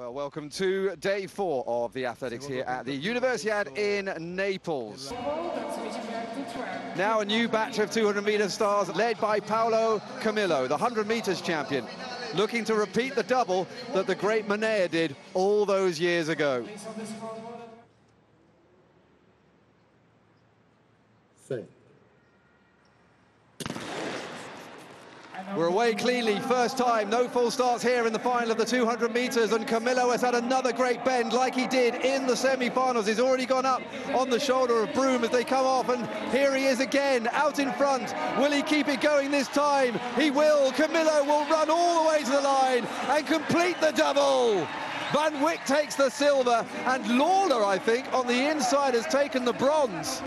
Well, welcome to day 4 of the athletics here at the Universiade in Naples. Now a new batch of 200-meter stars led by Paulo Camillo, the 100 meters champion, looking to repeat the double that the great Manea did all those years ago. We're away cleanly, first time, no false starts here in the final of the 200 metres, and Camillo has had another great bend like he did in the semi-finals. He's already gone up on the shoulder of Broom as they come off, and here he is again, out in front. Will he keep it going this time? He will. Camillo will run all the way to the line and complete the double. Van Wyk takes the silver, and Lawler, I think, on the inside has taken the bronze.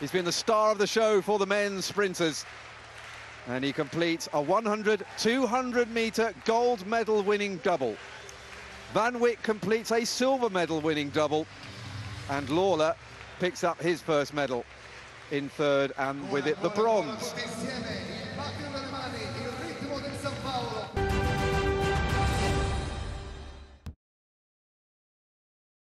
He's been the star of the show for the men's sprinters. And he completes a 100, 200-metre gold medal-winning double. Van Wyk completes a silver medal-winning double. And Lawler picks up his first medal in third, and with it the bronze.